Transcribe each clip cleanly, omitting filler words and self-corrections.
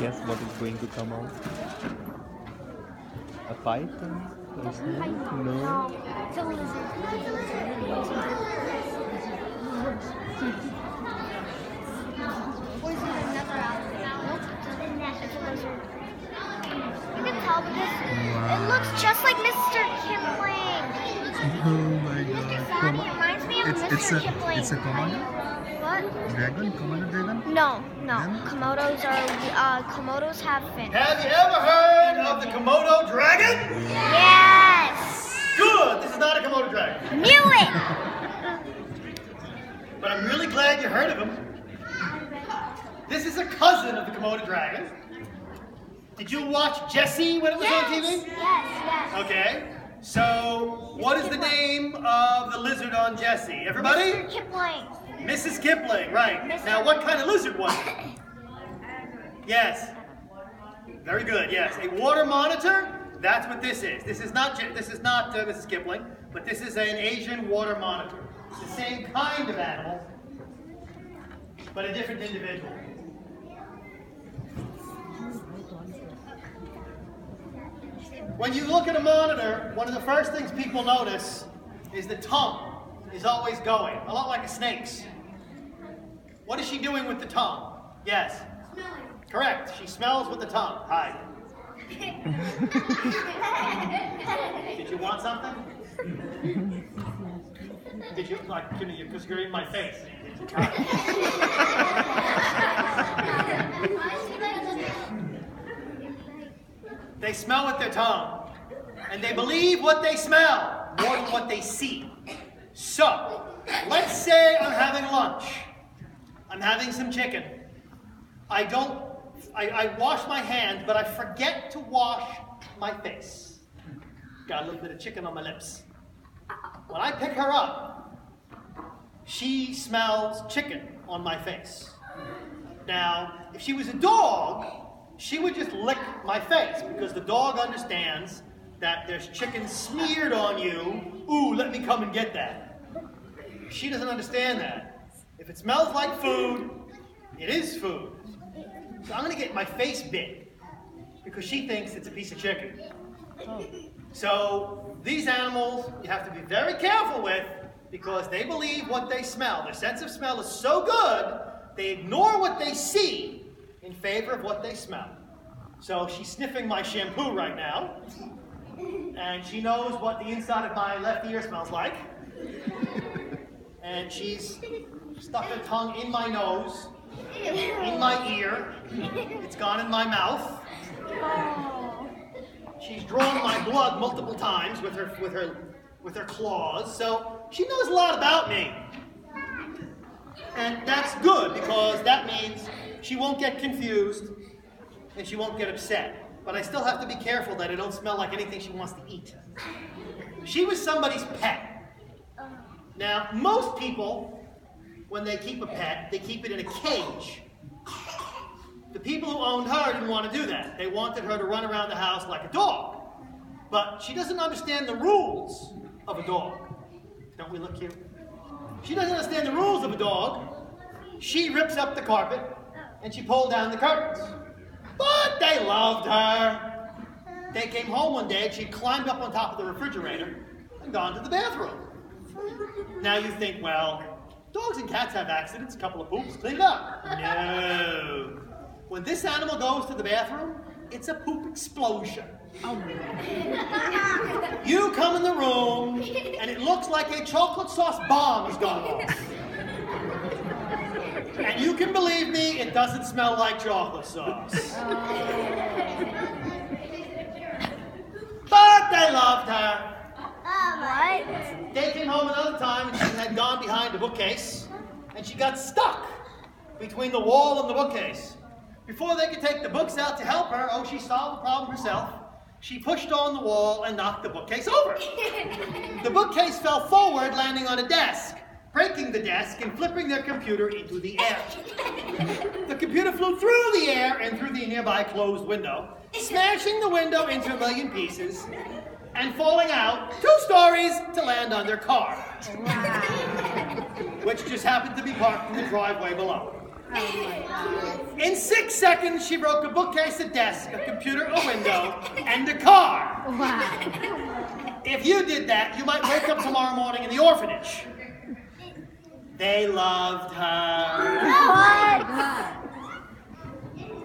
guess what is going to come out? A python? A snake? No. It's a lizard. Or is it another lizard? You can tell because it looks just like Mr. Kipling. Oh my god. Mr. Fatty reminds me of Mr. Kipling. It's a Komodo? What? Dragon? Komodo dragon? No, no. Komodos are, Komodos have fins. Have you ever heard of the Komodo dragon? Yes! Good! This is not a Komodo dragon. Knew it! But I'm really glad you heard of him. This is a cousin of the Komodo dragon. Did you watch Jessie when it was on TV? Yes. Okay. So, what is the name of the lizard on Jessie? Everybody? Mrs. Kipling. Mrs. Kipling, right. Now, what kind of lizard was it? Yes. Very good. Yes. A water monitor. That's what this is. This is not Mrs. Kipling, but this is an Asian water monitor. It's the same kind of animal, but a different individual. When you look at a monitor, one of the first things people notice is the tongue is always going, a lot like a snake's. What is she doing with the tongue? Yes. Smelling. Correct. She smells with the tongue. Hi. Did you want something? Did you, like, give me, because you're in my face. Did you They smell with their tongue, and they believe what they smell more than what they see. So, let's say I'm having lunch. I'm having some chicken. I wash my hands, but I forget to wash my face. Got a little bit of chicken on my lips. When I pick her up, she smells chicken on my face. Now, if she was a dog, she would just lick my face because the dog understands that there's chicken smeared on you. Ooh, let me come and get that. She doesn't understand that. If it smells like food, it is food. So I'm gonna get my face bit because she thinks it's a piece of chicken. Oh. So these animals you have to be very careful with because they believe what they smell. Their sense of smell is so good, they ignore what they see in favor of what they smell. So she's sniffing my shampoo right now, and she knows what the inside of my left ear smells like, and she's stuck her tongue in my nose, in my ear, it's gone in my mouth. She's drawn my blood multiple times with her claws, so she knows a lot about me. And that's good, because that means she won't get confused, and she won't get upset. But I still have to be careful that I don't smell like anything she wants to eat. She was somebody's pet. Now, most people, when they keep a pet, they keep it in a cage. The people who owned her didn't want to do that. They wanted her to run around the house like a dog. But she doesn't understand the rules of a dog. Don't we look cute? She doesn't understand the rules of a dog. She rips up the carpet, and she pulled down the curtains. But they loved her. They came home one day, and she climbed up on top of the refrigerator and gone to the bathroom. Now you think, well, dogs and cats have accidents, a couple of poops, clean it up. No. When this animal goes to the bathroom, it's a poop explosion. You come in the room, and it looks like a chocolate sauce bomb has gone off. And you can believe me, it doesn't smell like chocolate sauce. But they loved her. What? They came home another time, and she had gone behind the bookcase, and she got stuck between the wall and the bookcase. Before they could take the books out to help her, oh, she solved the problem herself. She pushed on the wall and knocked the bookcase over. The bookcase fell forward, landing on a desk, breaking the desk and flipping their computer into the air. The computer flew through the air and through the nearby closed window, smashing the window into a million pieces and falling out 2 stories to land on their car, which just happened to be parked in the driveway below. In 6 seconds, she broke a bookcase, a desk, a computer, a window, and a car. Wow. If you did that, you might wake up tomorrow morning in the orphanage. They loved her. What?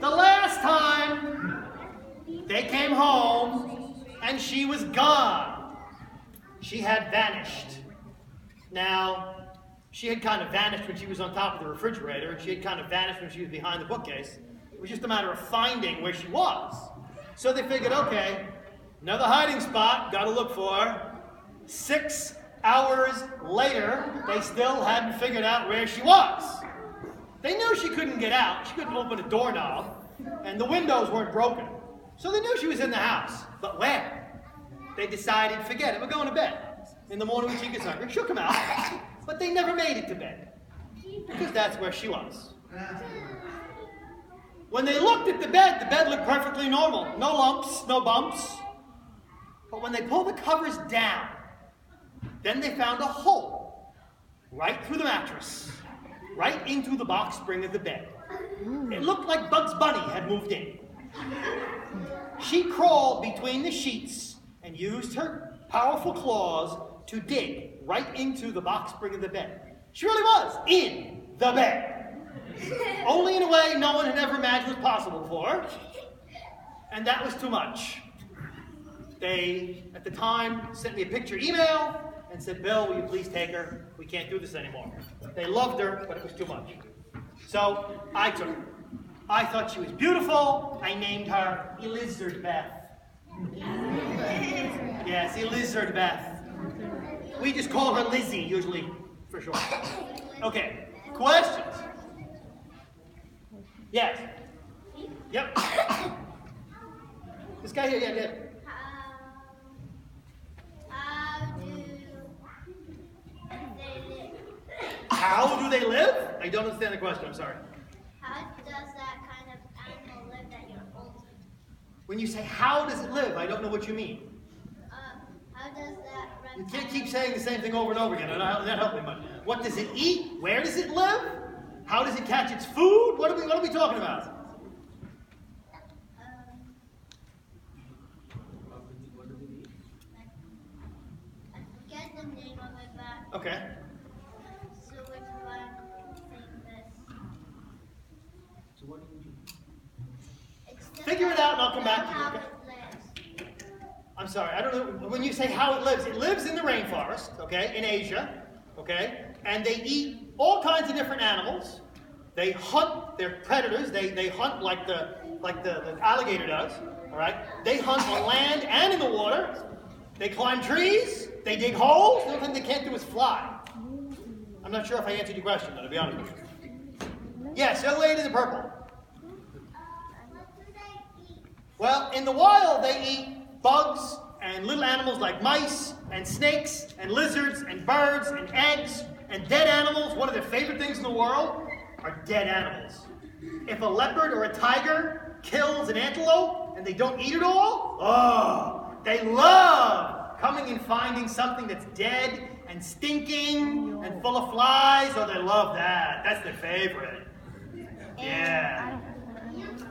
The last time they came home and she was gone. She had vanished. Now, she had kind of vanished when she was on top of the refrigerator, and she had kind of vanished when she was behind the bookcase. It was just a matter of finding where she was. So they figured, okay, another hiding spot, gotta look for her. 6 hours later, they still hadn't figured out where she was. They knew she couldn't get out. She couldn't open a doorknob, and the windows weren't broken. So they knew she was in the house, but where? They decided, forget it, we're going to bed. In the morning when she gets hungry, she'll come out. But they never made it to bed, because that's where she was. When they looked at the bed looked perfectly normal. No lumps, no bumps. But when they pulled the covers down, then they found a hole right through the mattress, right into the box spring of the bed. It looked like Bugs Bunny had moved in. She crawled between the sheets and used her powerful claws to dig right into the box spring of the bed. She really was in the bed. Only in a way no one had ever imagined was possible for her. And that was too much. They, at the time, sent me a picture email and said, Bill, will you please take her? We can't do this anymore. They loved her, but it was too much. So I took her. I thought she was beautiful. I named her Elizardbeth. Yes, Elizardbeth. We just call her Lizzie, usually, for short. Okay, questions? Yes. Yep. This guy here, yeah. How do they live? I don't understand the question, I'm sorry. How does that kind of animal live that you're holding? When you say, how does it live, I don't know what you mean. How does that reptile... You can't keep saying the same thing over and over again. That'll not help me much. What does it eat? Where does it live? How does it catch its food? What are we talking about? I forget the name of it, but... Okay. Figure it out and I'll come back to you. I'm sorry, I don't know. When you say how it lives in the rainforest, okay, in Asia, okay, and they eat all kinds of different animals. They hunt their predators. They hunt like the alligator does, all right? They hunt on land and in the water. They climb trees. They dig holes. The only thing they can't do is fly. I'm not sure if I answered your question, though, to be honest with you. Yes, young lady in the purple. Well, in the wild, they eat bugs and little animals like mice and snakes and lizards and birds and eggs and dead animals. One of their favorite things in the world are dead animals. If a leopard or a tiger kills an antelope and they don't eat it all, oh, they love coming and finding something that's dead and stinking and full of flies. Oh, they love that. That's their favorite. Yeah.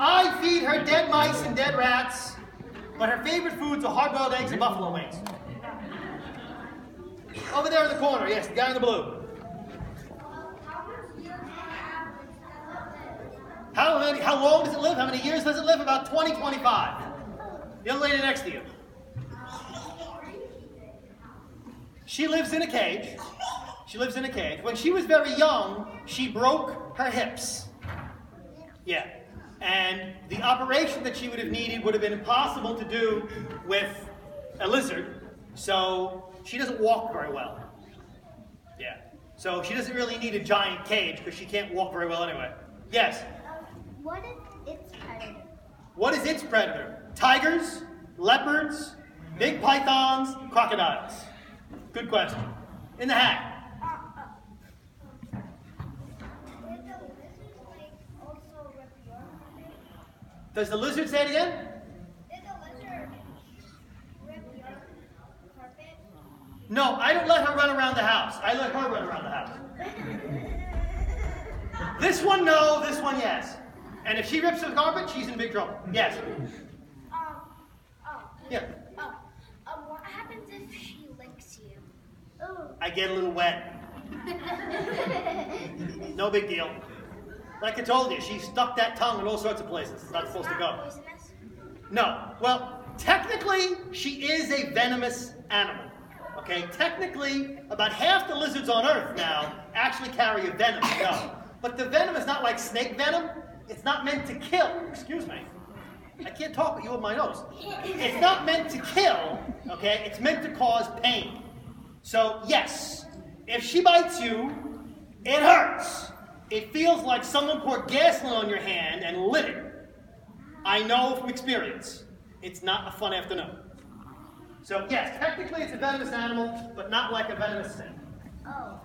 I feed her dead mice and dead rats, but her favorite foods are hard-boiled eggs and buffalo wings. Over there in the corner, yes, the guy in the blue. How long does it live? How many years does it live? About 20, 25. The young lady next to you. She lives in a cage. She lives in a cage. When she was very young, she broke her hips. Yeah. And the operation that she would have needed would have been impossible to do with a lizard, so she doesn't walk very well. Yeah, so she doesn't really need a giant cage because she can't walk very well anyway. Yes? What is its predator? What is its predator? Tigers, leopards, big pythons, crocodiles. Good question. In the hat. Does the lizard say it again? Did the lizard rip your carpet? No, I don't let her run around the house. I let her run around the house. This one no, this one yes. And if she rips the carpet, she's in big trouble. Yes. Yeah. What happens if she licks you? Ooh. I get a little wet. No big deal. Like I told you, she stuck that tongue in all sorts of places. It's not supposed to go. Poisonous? No. Well, technically, she is a venomous animal. Okay, technically, about half the lizards on Earth now actually carry a venom. No. But the venom is not like snake venom. It's not meant to kill. Excuse me. I can't talk with you with my nose. It's not meant to kill, okay? It's meant to cause pain. So, yes, if she bites you, it hurts. It feels like someone poured gasoline on your hand and lit it. I know from experience. It's not a fun afternoon. So, yes, technically it's a venomous animal, but not like a venomous snake. Oh.